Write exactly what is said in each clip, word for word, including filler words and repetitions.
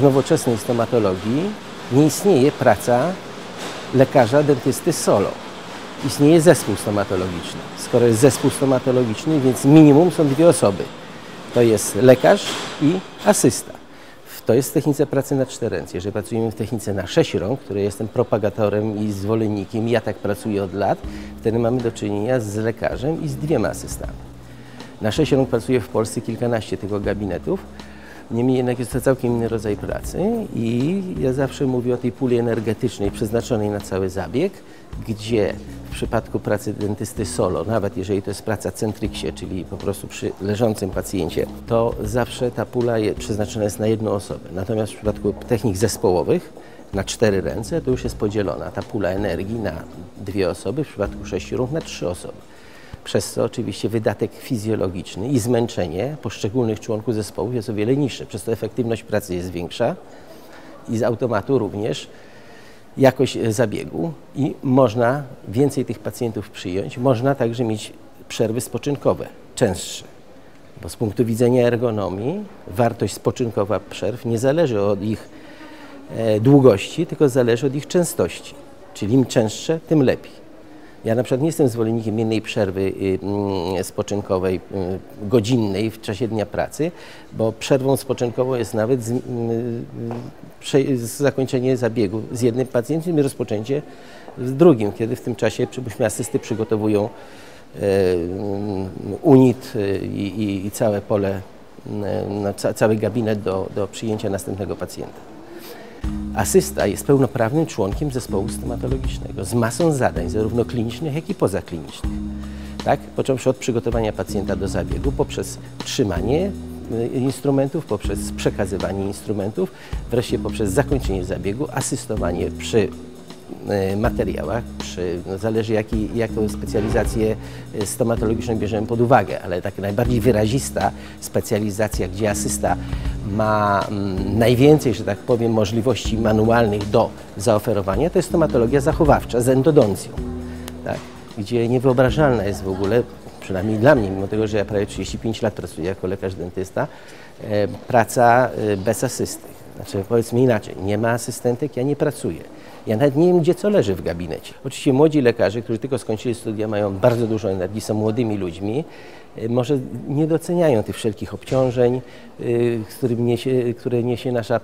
w nowoczesnej stomatologii nie istnieje praca lekarza, dentysty solo. Istnieje zespół stomatologiczny. Skoro jest zespół stomatologiczny, więc minimum są dwie osoby. To jest lekarz i asysta. To jest w technice pracy na cztery ręce. Jeżeli pracujemy w technice na sześć rąk, której jestem propagatorem i zwolennikiem, ja tak pracuję od lat, wtedy mamy do czynienia z lekarzem i z dwiema asystami. Na sześć rąk pracuje w Polsce kilkanaście tego gabinetów. Niemniej jednak jest to całkiem inny rodzaj pracy i ja zawsze mówię o tej puli energetycznej przeznaczonej na cały zabieg, gdzie w przypadku pracy dentysty solo, nawet jeżeli to jest praca centryksie, czyli po prostu przy leżącym pacjencie, to zawsze ta pula przeznaczona jest na jedną osobę. Natomiast w przypadku technik zespołowych na cztery ręce to już jest podzielona ta pula energii na dwie osoby, w przypadku sześciu rąk na trzy osoby. Przez co oczywiście wydatek fizjologiczny i zmęczenie poszczególnych członków zespołu jest o wiele niższe. Przez to efektywność pracy jest większa i z automatu również jakość zabiegu i można więcej tych pacjentów przyjąć. Można także mieć przerwy spoczynkowe, częstsze. Bo z punktu widzenia ergonomii wartość spoczynkowa przerw nie zależy od ich długości, tylko zależy od ich częstości. Czyli im częstsze, tym lepiej. Ja na przykład nie jestem zwolennikiem jednej przerwy spoczynkowej, godzinnej w czasie dnia pracy, bo przerwą spoczynkową jest nawet z, z zakończenie zabiegu z jednym pacjentem i rozpoczęcie z drugim, kiedy w tym czasie asysty przygotowują unit i, i, i całe pole, no, cały gabinet do, do przyjęcia następnego pacjenta. Asysta jest pełnoprawnym członkiem zespołu stomatologicznego z masą zadań, zarówno klinicznych, jak i pozaklinicznych. Tak? Począwszy od przygotowania pacjenta do zabiegu, poprzez trzymanie instrumentów, poprzez przekazywanie instrumentów, wreszcie poprzez zakończenie zabiegu, asystowanie przy materiałach, przy, no zależy jaki, jaką specjalizację stomatologiczną bierzemy pod uwagę, ale taka najbardziej wyrazista specjalizacja, gdzie asysta ma mm, najwięcej, że tak powiem, możliwości manualnych do zaoferowania, to jest stomatologia zachowawcza z endodoncją, tak? Gdzie niewyobrażalna jest w ogóle, przynajmniej dla mnie, mimo tego, że ja prawie trzydzieści pięć lat pracuję jako lekarz dentysta, e, praca e, bez asystek. Znaczy powiedzmy inaczej, nie ma asystentek, ja nie pracuję. Ja nawet nie wiem, gdzie co leży w gabinecie. Oczywiście młodzi lekarze, którzy tylko skończyli studia, mają bardzo dużo energii, są młodymi ludźmi, może nie doceniają tych wszelkich obciążeń, które niesie nasza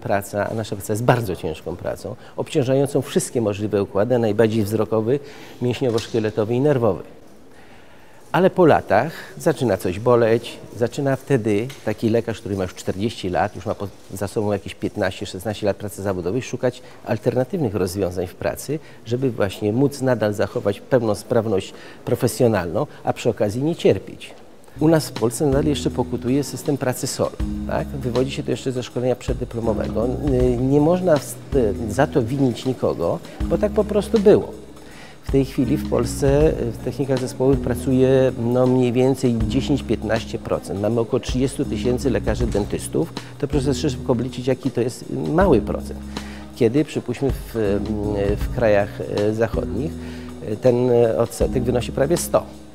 praca, a nasza praca jest bardzo ciężką pracą, obciążającą wszystkie możliwe układy, najbardziej wzrokowy, mięśniowo-szkieletowy i nerwowy. Ale po latach zaczyna coś boleć, zaczyna wtedy taki lekarz, który ma już czterdzieści lat, już ma za sobą jakieś piętnaście szesnaście lat pracy zawodowej, szukać alternatywnych rozwiązań w pracy, żeby właśnie móc nadal zachować pewną sprawność profesjonalną, a przy okazji nie cierpieć. U nas w Polsce nadal jeszcze pokutuje system pracy solo. Tak? Wywodzi się to jeszcze ze szkolenia przeddyplomowego. Nie można za to winić nikogo, bo tak po prostu było. W tej chwili w Polsce w technikach zespołowych pracuje no mniej więcej dziesięć do piętnastu procent. Mamy około trzydziestu tysięcy lekarzy dentystów. To proszę szybko obliczyć, jaki to jest mały procent. Kiedy, przypuśćmy, w, w krajach zachodnich ten odsetek wynosi prawie sto procent.